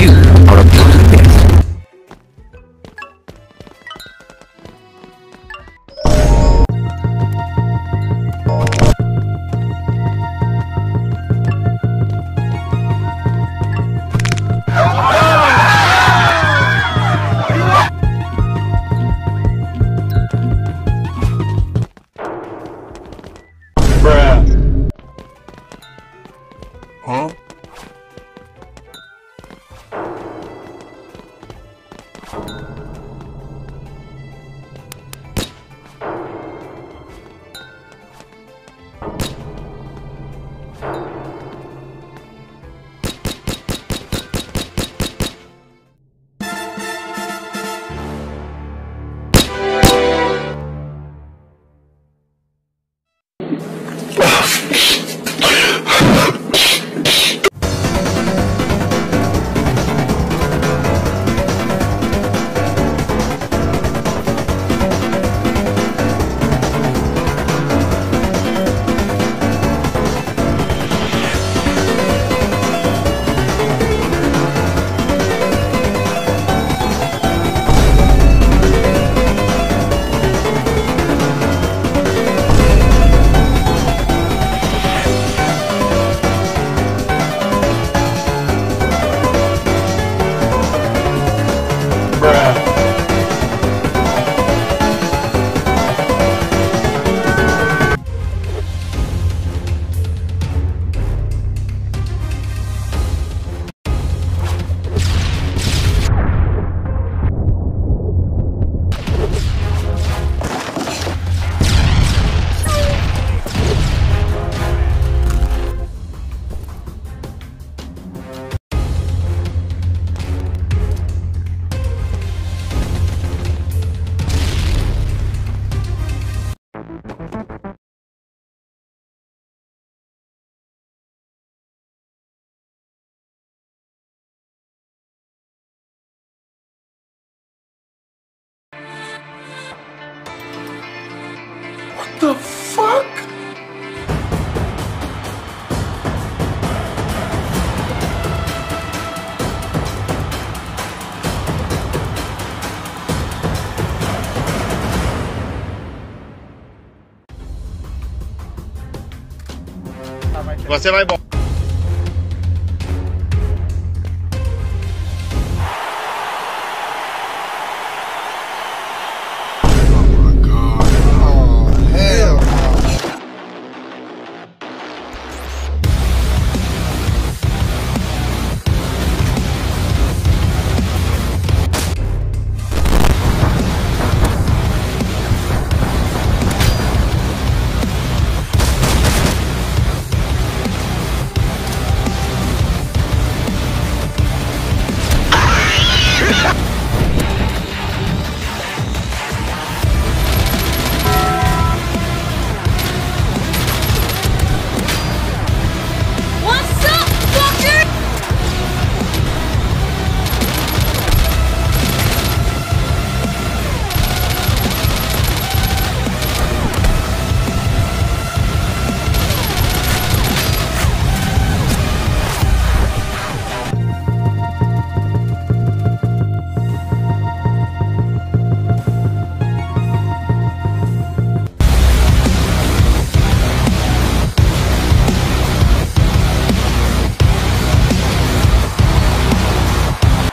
You are a bloody the fuck? Você vai embora.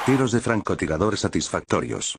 Tiros de francotirador satisfactorios.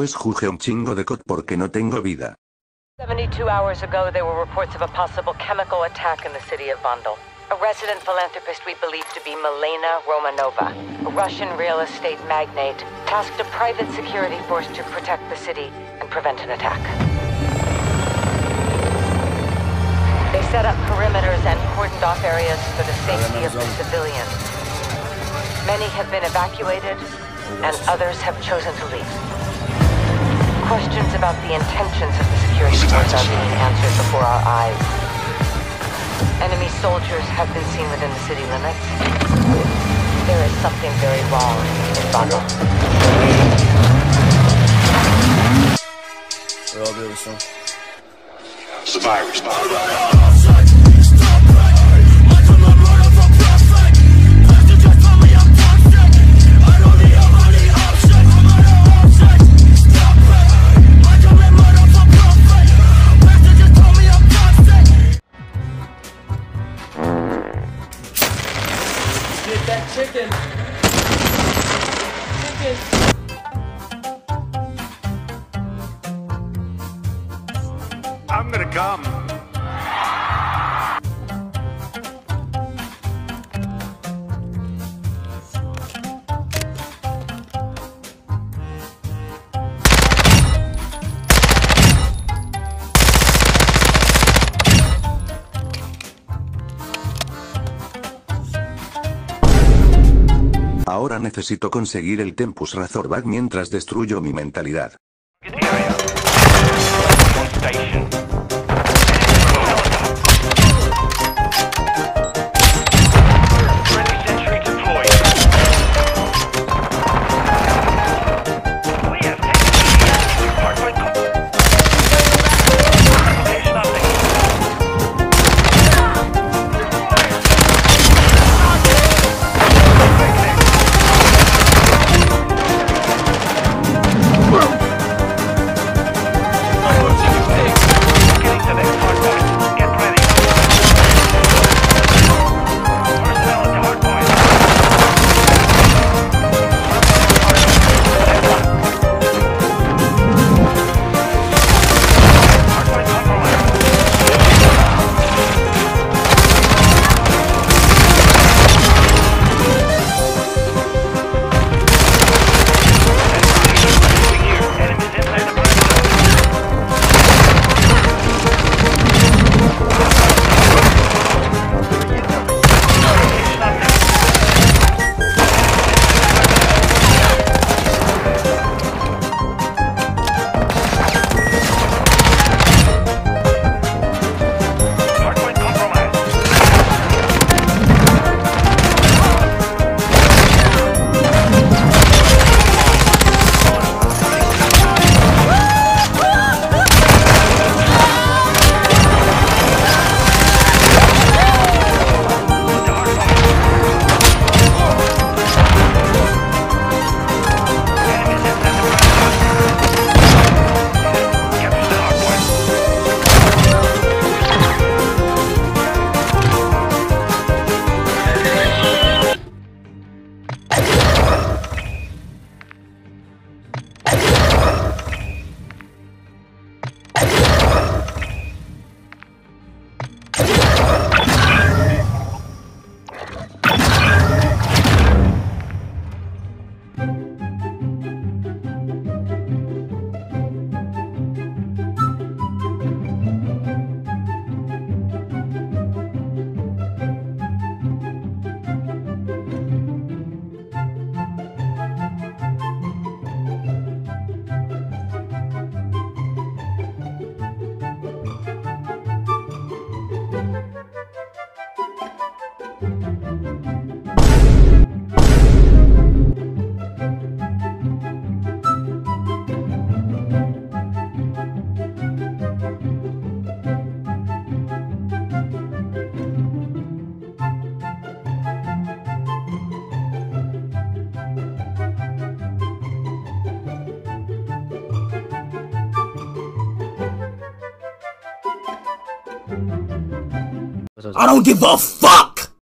después jugué un chingo de COD porque no tengo vida. 72 hours ago there were reports of a possible chemical attack in the city of Vondel. A resident philanthropist we believe to be Milena Romanova, a Russian real estate magnate, tasked a private security force to protect the city and prevent an attack. They set up perimeters and cordoned off areas for the safety of the civilians. Many have been evacuated and others have chosen to leave. Questions about the intentions of the security force are being answered before our eyes. Enemy soldiers have been seen within the city limits. There is something very wrong in Vondel. We're all doing some. Survivors. Chicken. I'm gonna come. Ahora necesito conseguir el Tempus Razorback mientras destruyo mi mentalidad. I don't give a fuck!